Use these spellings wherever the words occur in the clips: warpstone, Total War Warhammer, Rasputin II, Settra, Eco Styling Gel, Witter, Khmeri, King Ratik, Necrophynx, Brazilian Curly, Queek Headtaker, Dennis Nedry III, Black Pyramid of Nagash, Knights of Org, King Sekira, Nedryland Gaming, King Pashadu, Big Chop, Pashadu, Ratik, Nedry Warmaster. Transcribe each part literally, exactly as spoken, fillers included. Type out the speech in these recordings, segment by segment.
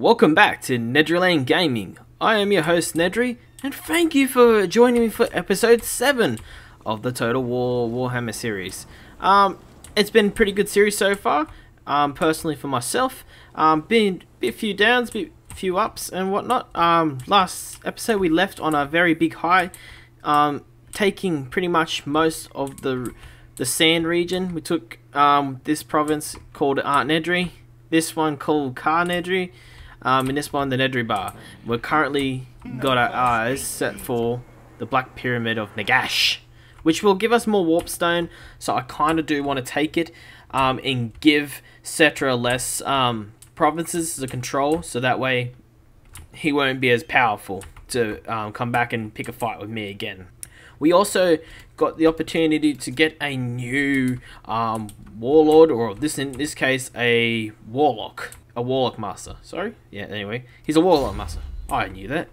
Welcome back to Nedryland Gaming. I am your host Nedry, and thank you for joining me for episode seven of the Total War Warhammer series. Um, it's been a pretty good series so far, um, personally for myself. Um, been a few downs, a few ups and whatnot. Um, last episode we left on a very big high, um, taking pretty much most of the the sand region. We took um, this province called Art Nedry, this one called Kar Nedry, um, and this one the Nedry Bar. We're currently got our eyes set for the Black Pyramid of Nagash, which will give us more warpstone, so I kind of do want to take it um, and give Settra less um, provinces to control, so that way he won't be as powerful to um, come back and pick a fight with me again. We also got the opportunity to get a new um, warlord, or this in this case, a warlock, a warlock master. Sorry, yeah. Anyway, he's a warlock master. I knew that.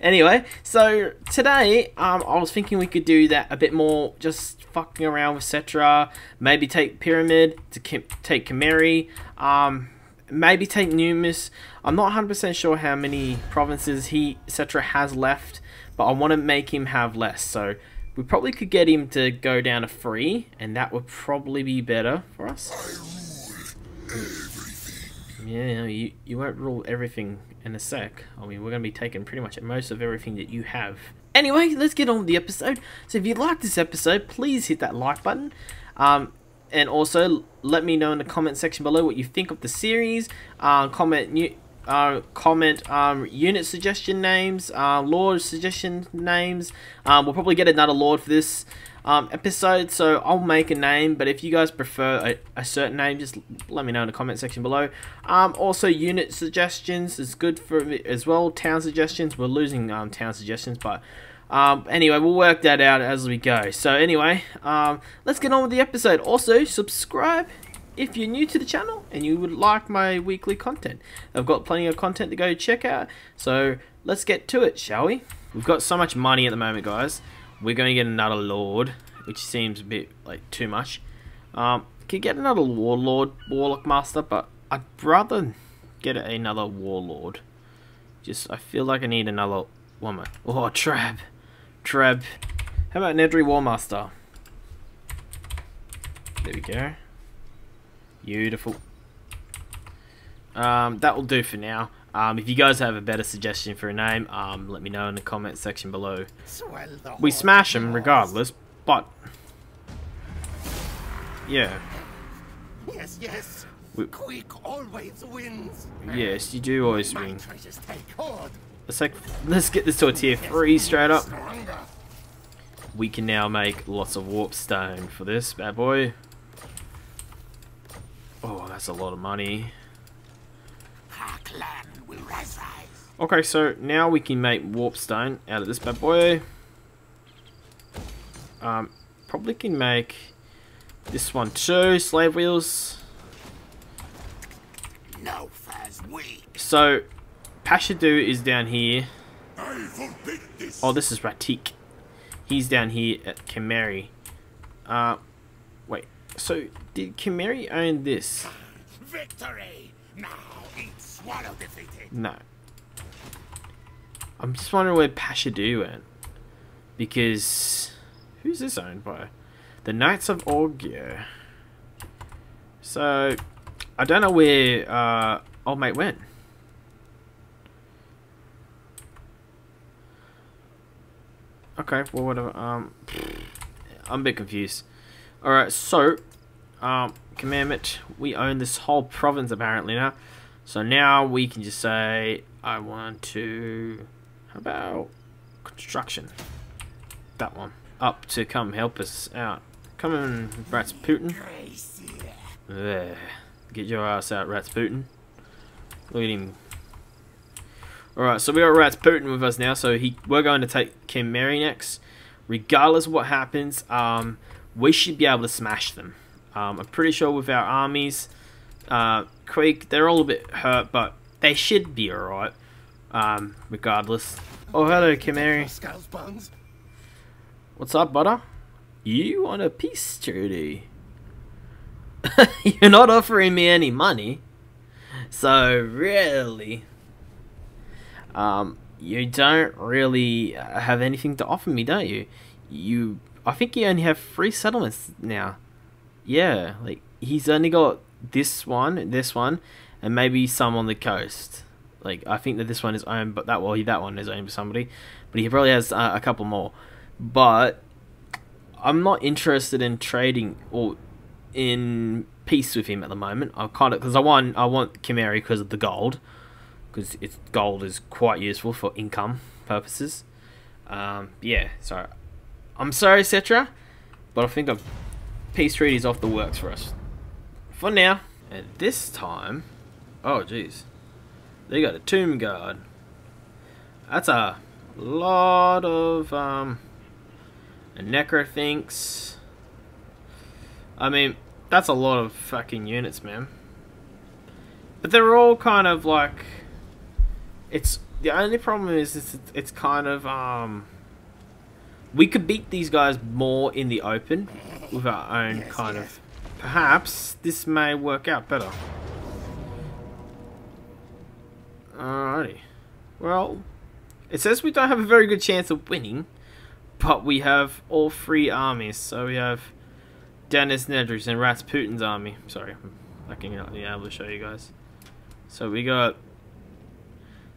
Anyway, so today um, I was thinking we could do that a bit more, just fucking around with Settra. Maybe take Pyramid, to take Khmeri, um, maybe take Numis. I'm not one hundred percent sure how many provinces he Settra has left, but I want to make him have less, so we probably could get him to go down to three, and that would probably be better for us. I rule everything. Yeah, you, you won't rule everything in a sec. I mean, we're going to be taking pretty much most of everything that you have. Anyway, let's get on with the episode. So if you liked this episode, please hit that like button. Um, and also, let me know in the comment section below what you think of the series. Uh, comment new... Uh, comment um, unit suggestion names, uh, lord suggestion names. Um, we'll probably get another lord for this um, episode, so I'll make a name, but if you guys prefer a, a certain name, just let me know in the comment section below. Um, also, unit suggestions is good for me as well. Town suggestions, we're losing um, town suggestions, but um, anyway, we'll work that out as we go. So anyway, um, let's get on with the episode. Also, subscribe if you're new to the channel and you would like my weekly content. I've got plenty of content to go check out, so let's get to it, shall we? We've got so much money at the moment, guys. We're going to get another lord, which seems a bit like too much. Um, could get another warlord, warlock master, but I'd rather get another warlord. Just, I feel like I need another woman. Oh, Trab. Trab. How about Nedry Warmaster? There we go. Beautiful. Um, that will do for now. Um, if you guys have a better suggestion for a name, um, let me know in the comment section below. We smash them regardless, but yeah. Yes, yes. We... Queek always wins. Yes, you do always win. Let's take, let's get this to a tier three straight up. We can now make lots of warpstone for this bad boy. Oh, that's a lot of money. Okay, so now we can make warpstone out of this bad boy. Um, probably can make this one too. Slave wheels. No, so Pashadu is down here. This. Oh, this is Ratik. He's down here at Khmeri. Uh, wait. So. Did Khmeri own this? Victory! Now eat swallow defeated. No. I'm just wondering where Pashadu went. Because who's this owned by? The Knights of Org. Yeah. So I don't know where uh old mate went. Okay, well whatever. Um I'm a bit confused. Alright, so Um, commandment, we own this whole province apparently now, so now we can just say I want to, how about construction, that one up to come help us out. Come in, Rasputin. There, get your ass out, Rasputin. Look at him. Alright, so we got Rasputin with us now, so he we're going to take Khmeri next. Regardless of what happens, um, we should be able to smash them. Um, I'm pretty sure with our armies, uh, Queek, they're all a bit hurt, but they should be alright, um, regardless. Oh, hello, Khmeri. What's up, butter? You on a peace treaty? You're not offering me any money. So really, um, you don't really have anything to offer me, don't you? You, I think you only have three settlements now. Yeah, like he's only got this one, this one, and maybe some on the coast. Like I think that this one is owned, but that well, that one is owned by somebody. But he probably has uh, a couple more. But I'm not interested in trading or in peace with him at the moment. I kind of because I want I want Khmeri because of the gold, because its gold is quite useful for income purposes. Um, yeah, so I'm sorry, Settra, but I think I've peace treaties off the works for us for now. And this time, oh jeez, they got a tomb guard. That's a lot of um, a Necrophynx. I mean, that's a lot of fucking units, man. But they're all kind of like, it's the only problem is it's, it's kind of um. we could beat these guys more in the open with our own yes, kind yes. of... Perhaps this may work out better. Alrighty. Well, it says we don't have a very good chance of winning, but we have all three armies. So we have Dennis Nedry's and Rasputin's army. Sorry, I'm fucking not being able to show you guys. So we got...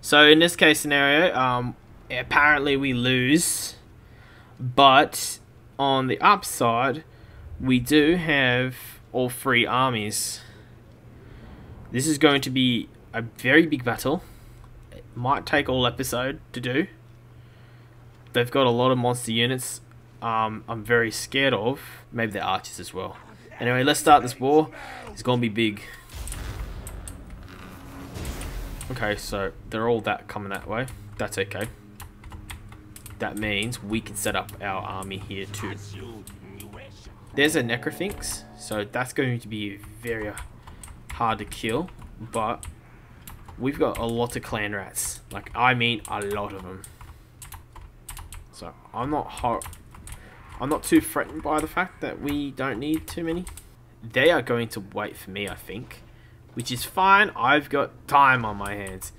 So in this case scenario, um, apparently we lose... But on the upside, we do have all three armies. This is going to be a very big battle. It might take all episode to do. They've got a lot of monster units. Um, I'm very scared of. Maybe they're archers as well. Anyway, let's start this war. It's going to be big. Okay, so they're all that coming that way. That's okay. That means we can set up our army here too. There's a Necrophynx, so that's going to be very hard to kill, but we've got a lot of clan rats. Like, I mean a lot of them. So I'm not hot. I'm not too threatened by the fact that we don't need too many. They are going to wait for me, I think, which is fine. I've got time on my hands.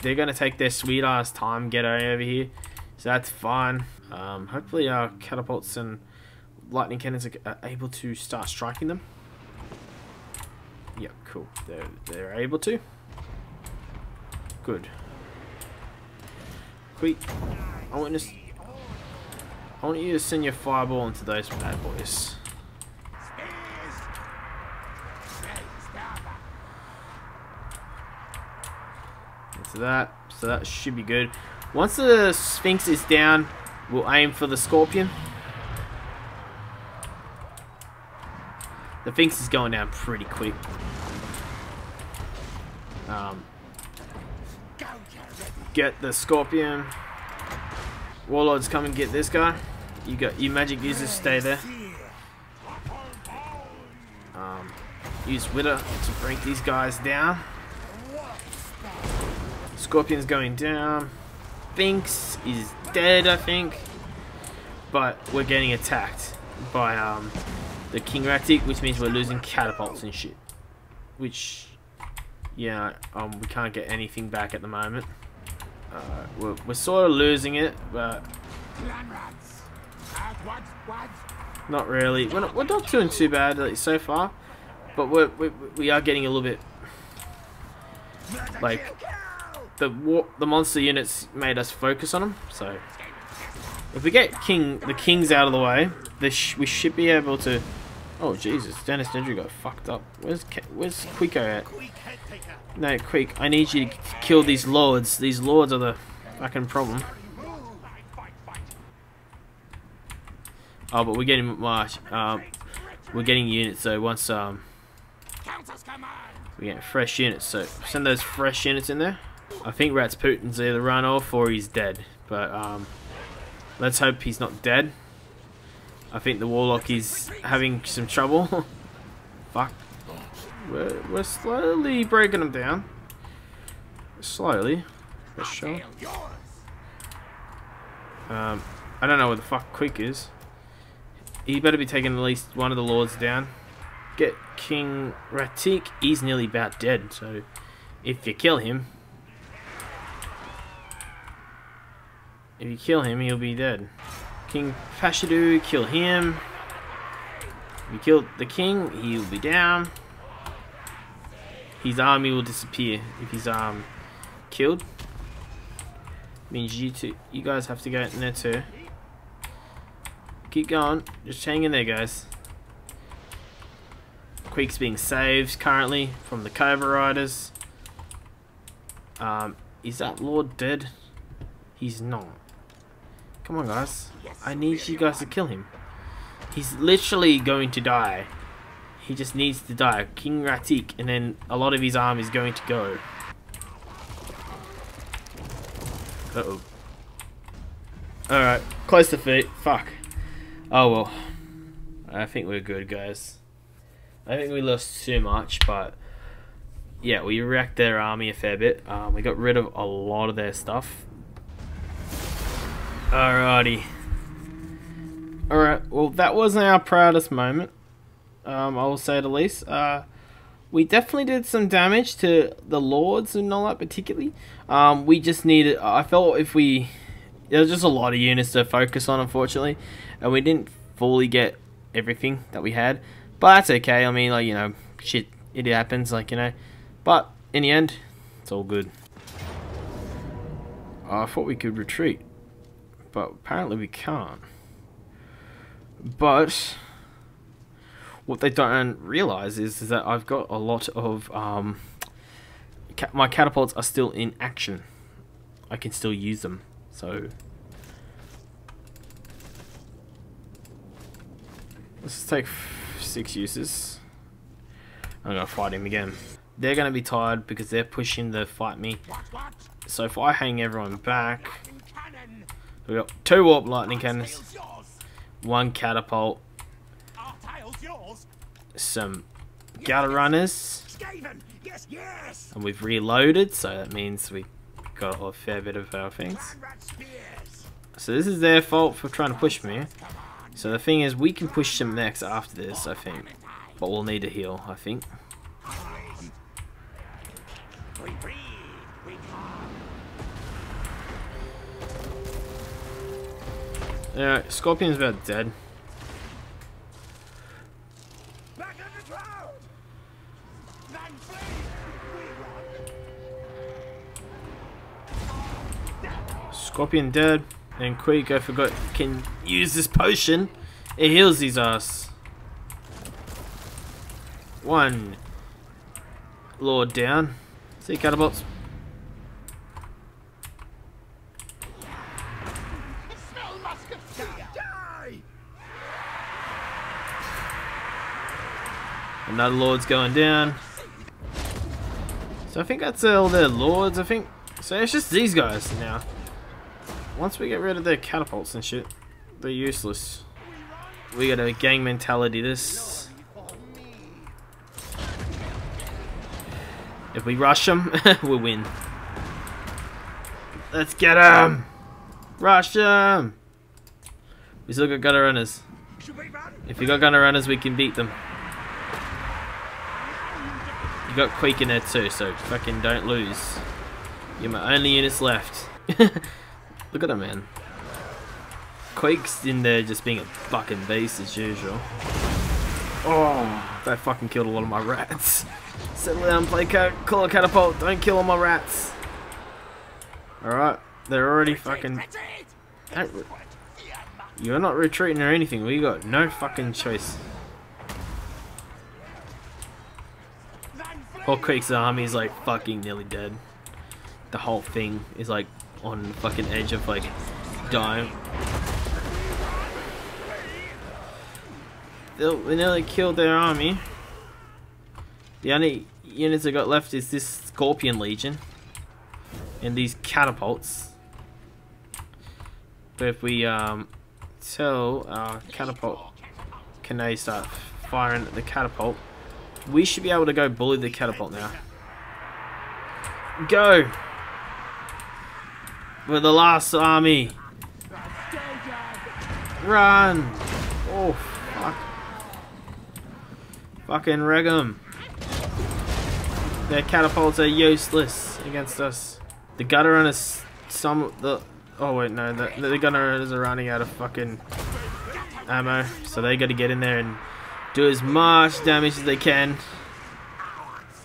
They're going to take their sweet ass time getting over here. So that's fine. Um, hopefully our catapults and lightning cannons are able to start striking them. Yep, cool. They're, they're able to. Good. Quick. I want, to, I want you to send your fireball into those bad boys. Into that. So that should be good. Once the Sphinx is down, we'll aim for the Scorpion. The Sphinx is going down pretty quick. Um, get the Scorpion. Warlords, come and get this guy. You got your magic users, stay there. Um, use Witter to bring these guys down. Scorpion's going down. Sphinx is dead, I think, but we're getting attacked by um, the King Ratik, which means we're losing catapults and shit, which, yeah, um, we can't get anything back at the moment. Uh, we're, we're sort of losing it, but not really. We're not, we're not doing too bad like, so far, but we're, we, we are getting a little bit, like... The, war the monster units made us focus on them, so if we get king the kings out of the way, this sh we should be able to. Oh Jesus, Dennis Nedry got fucked up. Where's Ke where's Queeko at? No, Queek, I need you to kill these lords. These lords are the fucking problem. Oh, but we're getting much. Um, we're getting units. So once um, we get fresh units, so send those fresh units in there. I think Rasputin's either run off or he's dead, but um, let's hope he's not dead. I think the Warlock is having some trouble. Fuck. We're, we're slowly breaking him down. Slowly. For sure. Um, I don't know where the fuck Queek is. He better be taking at least one of the Lords down. Get King Ratik. He's nearly about dead, so... If you kill him. If you kill him, he'll be dead. King Pashadu, kill him. If you kill the king, he'll be down. His army will disappear if he's um killed. Means you two, you guys have to go in there too. Keep going, just hang in there, guys. Queek's being saved currently from the Cobra Riders. Um, is that Lord dead? He's not. Come on, guys. I need you guys to kill him. He's literally going to die. He just needs to die. King Ratik, and then a lot of his arm is going to go. Uh-oh. Alright, close to feet. Fuck. Oh well. I think we're good, guys. I think we lost too much, but yeah, we wrecked their army a fair bit. Um, we got rid of a lot of their stuff. Alrighty. Alright, well, that wasn't our proudest moment, um, I will say the least. Uh, we definitely did some damage to the lords and all that particularly. Um, we just needed, I felt if we, there was just a lot of units to focus on, unfortunately, and we didn't fully get everything that we had. But that's okay, I mean, like, you know, shit, it happens, like, you know. But, in the end, it's all good. Oh, I thought we could retreat. But, apparently we can't. But, what they don't realise is, is that I've got a lot of, um... Ca my catapults are still in action. I can still use them, so... Let's take... six uses. I'm gonna fight him again. They're gonna be tired because they're pushing to fight me. So if I hang everyone back, we got two warp lightning cannons, one catapult, some gutter runners, and we've reloaded. So that means we got a fair bit of our things. So this is their fault for trying to push me. So the thing is, we can push them next after this, I think. But we'll need to heal, I think. Alright, Scorpion's about dead. Scorpion dead. And Queek, I forgot, can use this potion. It heals his ass. One Lord down. See catapults. Another Lord's going down. So I think that's all their Lords, I think. So it's just these guys now. Once we get rid of their catapults and shit, they're useless. We gotta gang mentality this. If we rush them, we'll win. Let's get them! Rush them! We still got gunner runners. If you got gunner runners, we can beat them. You got Queek in there too, so fucking don't lose. You're my only units left. Look at him, man. Queek's in there just being a fucking beast as usual. Oh, that fucking killed a lot of my rats. Settle down, play cat, call a catapult, don't kill all my rats. Alright, they're already fucking... You're not retreating or anything, we got no fucking choice. Poor Queek's army is like fucking nearly dead. The whole thing is like... on the fucking edge of like dying. They'll, they nearly killed their army. The only units I got left is this Scorpion Legion and these catapults. But if we um, tell our catapult, can they start firing at the catapult? We should be able to go bully the catapult now. Go! We're the last army. Run! Oh, fuck. Fucking wreck 'em. Their catapults are useless against us. The gutter runners, some the oh wait no, the, the gutter runners are running out of fucking ammo, so they got to get in there and do as much damage as they can.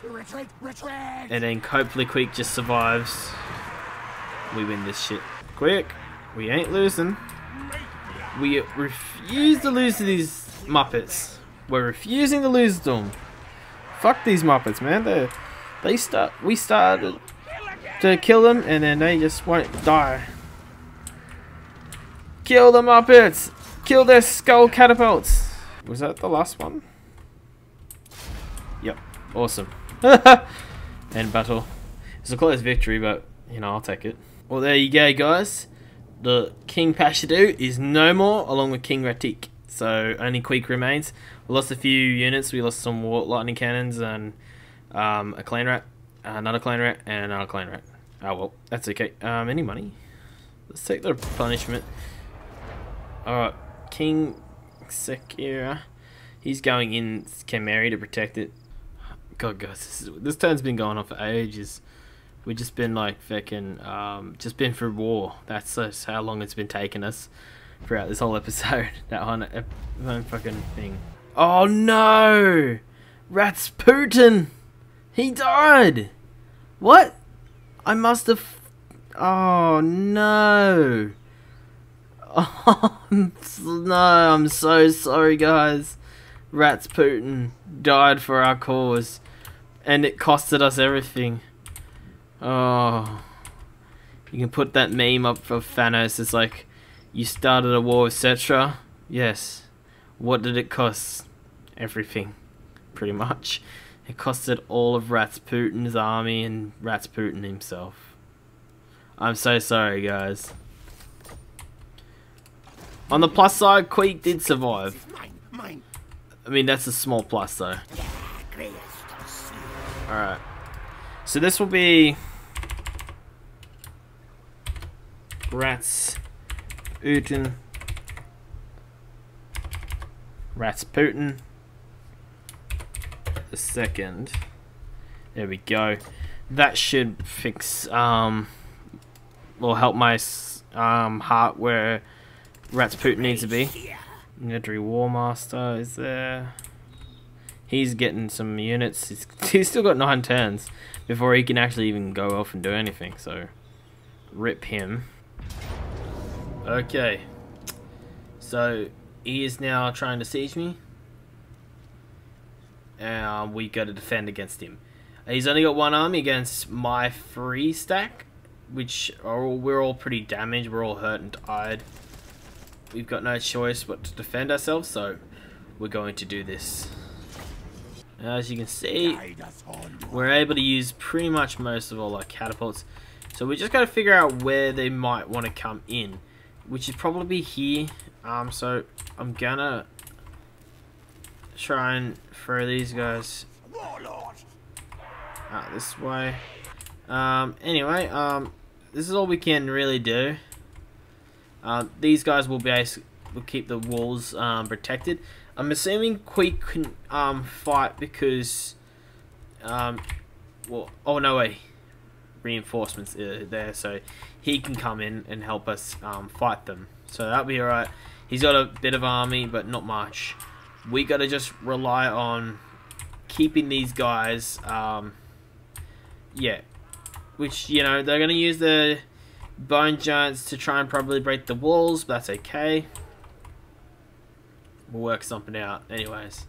Retreat, retreat. And then hopefully Queek just survives. We win this shit. Queek, we ain't losing. We refuse to lose to these Muppets. We're refusing to lose them. Fuck these Muppets, man. They they start we started to kill them and then they just won't die. Kill the Muppets! Kill their skull catapults! Was that the last one? Yep. Awesome. End battle. It's a close victory, but you know, I'll take it. Well, there you go, guys. The King Pashadu is no more, along with King Ratik. So only Queek remains. We lost a few units. We lost some war lightning cannons and um, a clan rat, another clan rat, and another clan rat. Oh well, that's okay. Um, any money? Let's take the punishment. All right, King Sekira. He's going in Khmeri to protect it. God, guys, this, is, this turn's been going on for ages. We've just been like fucking, um, just been through war. That's just how long it's been taking us throughout this whole episode. That one, uh, one fucking thing. Oh no! Rasputin! He died! What? I must have. Oh no! Oh no, I'm so sorry, guys. Rasputin died for our cause, and it costed us everything. Oh, you can put that meme up of Thanos. It's like, you started a war with Settra. Yes. What did it cost? Everything, pretty much. It costed all of Rasputin's army and Rasputin himself. I'm so sorry, guys. On the plus side, Queek did survive. I mean, that's a small plus, though. Alright. So this will be Rasputin. Rasputin the second. There we go. That should fix, um, will help my um, heart where Rasputin needs to be. Nedry Warmaster is there. He's getting some units. He's, he's still got nine turns before he can actually even go off and do anything, so rip him. Okay. So he is now trying to siege me. And uh, we gotta defend against him. He's only got one army against my three stack, which are all, we're all pretty damaged, we're all hurt and tired. We've got no choice but to defend ourselves, so we're going to do this. As you can see, we're able to use pretty much most of all our catapults. So we just got to figure out where they might want to come in, which is probably here. Um, so I'm gonna try and throw these guys out this way. Um, anyway, um, this is all we can really do. Uh, these guys will base will keep the walls um, protected. I'm assuming Queek can um, fight because, um, well, oh no way, reinforcements are there, so he can come in and help us um, fight them. So that'll be alright. He's got a bit of army, but not much. We got to just rely on keeping these guys, um, yeah, which, you know, they're going to use the bone giants to try and probably break the walls, but that's okay. We'll work something out anyways.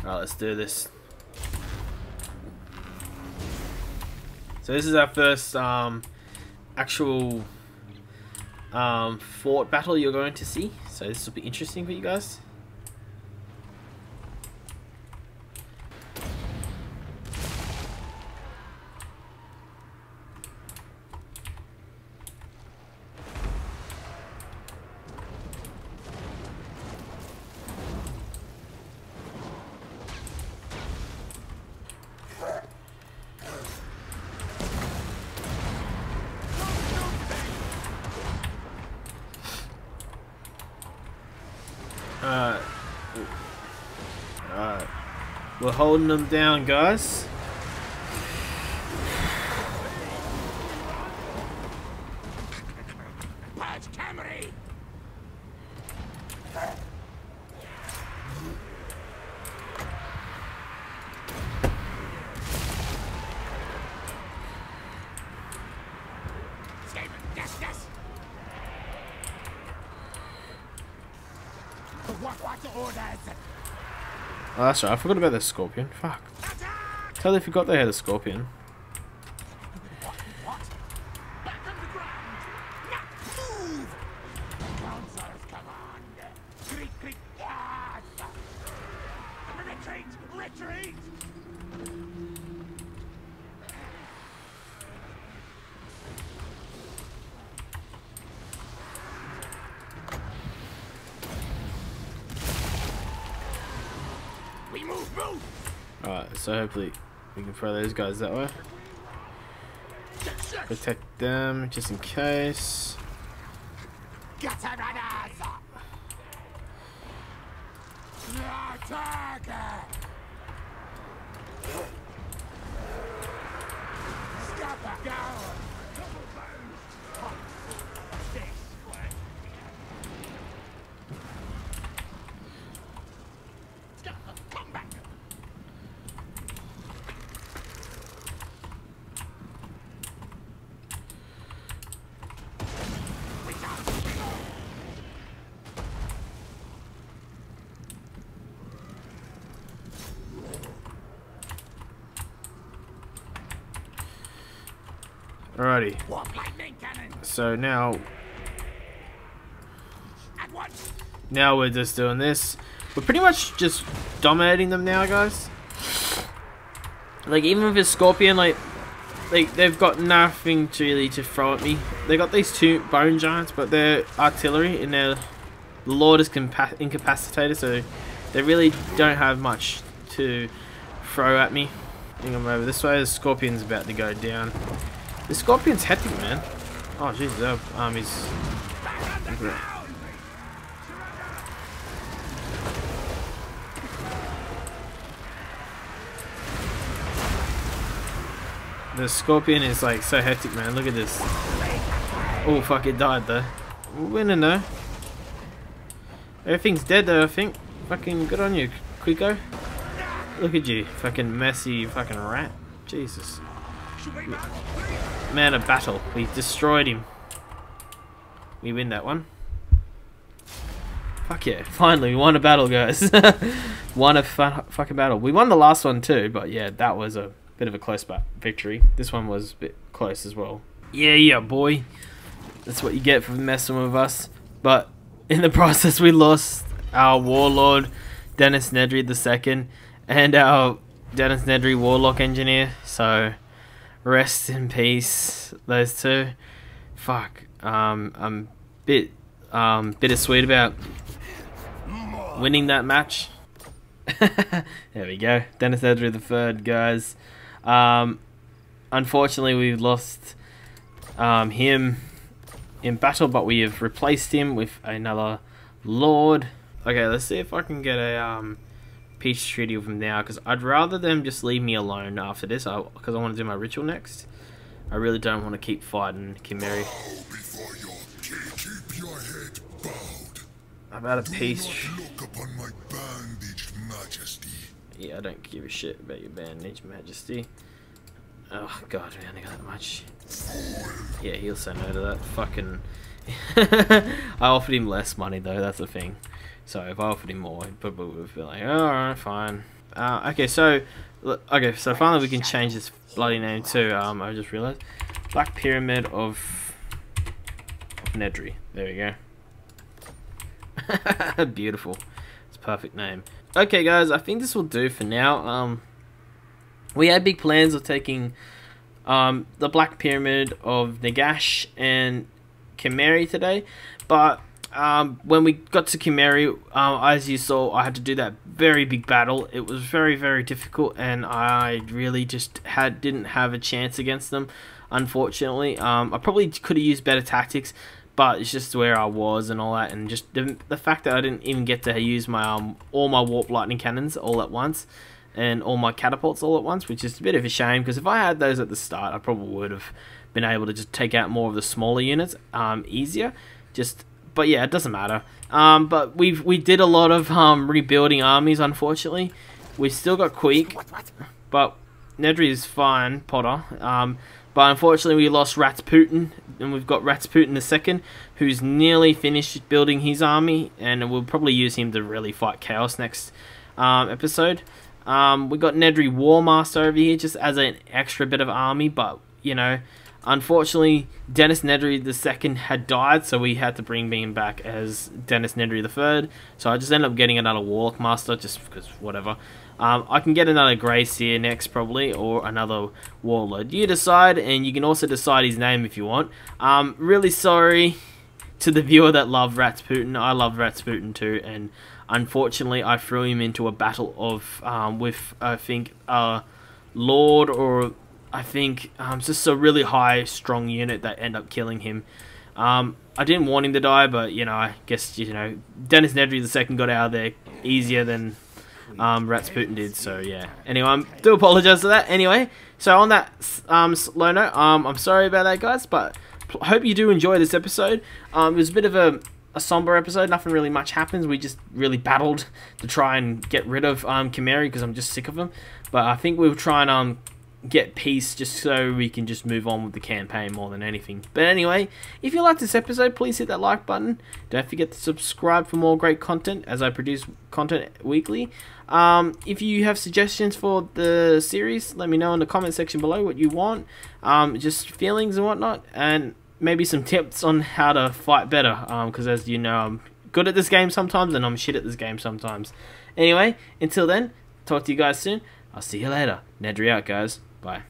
Alright, let's do this. So this is our first um, actual um, fort battle you're going to see. So this will be interesting for you guys. Alright. Alright. We're holding them down, guys. Oh, that's right. I forgot about the scorpion. Fuck. Totally forgot they had a scorpion. Alright, so hopefully we can throw those guys that way. Protect them just in case. Alrighty. So now, now we're just doing this. We're pretty much just dominating them now, guys. Like even with his scorpion, like they they've got nothing to really to throw at me. They got these two bone giants, but they're artillery and their lord is incapacitated, so they really don't have much to throw at me. I think I'm over this way. The scorpion's about to go down. The scorpion's hectic, man. Oh, jeez, that army's. The scorpion is like so hectic, man. Look at this. Oh, fuck, it died though. We're winning though. Everything's dead though, I think. Fucking good on you, Quico. Look at you, fucking messy, fucking rat. Jesus. Man of battle. We destroyed him. We win that one. Fuck yeah. Finally, we won a battle, guys. Won a fun, fucking battle. We won the last one too, but yeah, that was a bit of a close victory. This one was a bit close as well. Yeah, yeah, boy. That's what you get for messing with us. But in the process, we lost our warlord, Dennis Nedry the second, and our Dennis Nedry warlock engineer, so... Rest in peace, those two. Fuck. Um, I'm bit um bittersweet about winning that match. There we go. Dennis Nedry the third, guys. Um, unfortunately, we lost um him in battle, but we have replaced him with another lord. Okay, let's see if I can get a um. peace treaty with them now, because I'd rather them just leave me alone after this, because I, I want to do my ritual next. I really don't want to keep fighting Khmeri. How about a do peace? Look upon my bandaged majesty. Yeah, I don't give a shit about your bandaged majesty. Oh god, we only got that much. Yeah, he'll say no to that. Fucking. I offered him less money though. That's the thing. So if I offered him more, he probably would have been like, oh, alright, fine. Uh, okay, so okay, so finally we can change this bloody name too. Um, I just realised, Black Pyramid of, of Nedry. There we go. Beautiful. It's a perfect name. Okay, guys, I think this will do for now. Um, we had big plans of taking, um, the Black Pyramid of Nagash and Khmeri today, but. Um, when we got to Khmeri, um, as you saw, I had to do that very big battle. It was very, very difficult, and I really just had didn't have a chance against them, unfortunately. Um, I probably could have used better tactics, but it's just where I was and all that, and just the, the fact that I didn't even get to use my um, all my warp lightning cannons all at once, and all my catapults all at once, which is a bit of a shame, because if I had those at the start, I probably would have been able to just take out more of the smaller units um, easier. Just... But yeah, it doesn't matter. Um, but we we did a lot of um, rebuilding armies, unfortunately. We still got Queek, but Nedry is fine, Potter. Um, But unfortunately we lost Rasputin, and we've got Rasputin the second, who's nearly finished building his army, and we'll probably use him to really fight Chaos next um, episode. Um, we got Nedry Warmaster over here just as an extra bit of army, but you know, unfortunately Dennis Nedry the second had died, so we had to bring him back as Dennis Nedry the third. So I just ended up getting another Warlock Master just because whatever. Um, I can get another Grey Seer next probably, or another Warlord. You decide, and you can also decide his name if you want. Um, really sorry to the viewer that loved Rasputin. I love Rasputin too, and unfortunately I threw him into a battle of um, with I think uh, Lord or I think um, just a really high strong unit that ended up killing him. Um, I didn't want him to die, but you know, I guess you know Dennis Nedry the second got out of there easier than Um, Rasputin did, so yeah. Anyway, I do apologise for that. Anyway, so on that um, slow note, um, I'm sorry about that, guys, but hope you do enjoy this episode. Um, it was a bit of a, a somber episode. Nothing really much happens. We just really battled to try and get rid of um, Khmeri because I'm just sick of them. But I think we'll try and um, get peace just so we can just move on with the campaign more than anything. But anyway, if you liked this episode, please hit that like button. Don't forget to subscribe for more great content as I produce content weekly. Um, if you have suggestions for the series, let me know in the comment section below what you want, um, just feelings and whatnot, and maybe some tips on how to fight better, because um, as you know, I'm good at this game sometimes and I'm shit at this game sometimes. Anyway, until then, talk to you guys soon. I'll see you later. Nedry out, guys. Bye.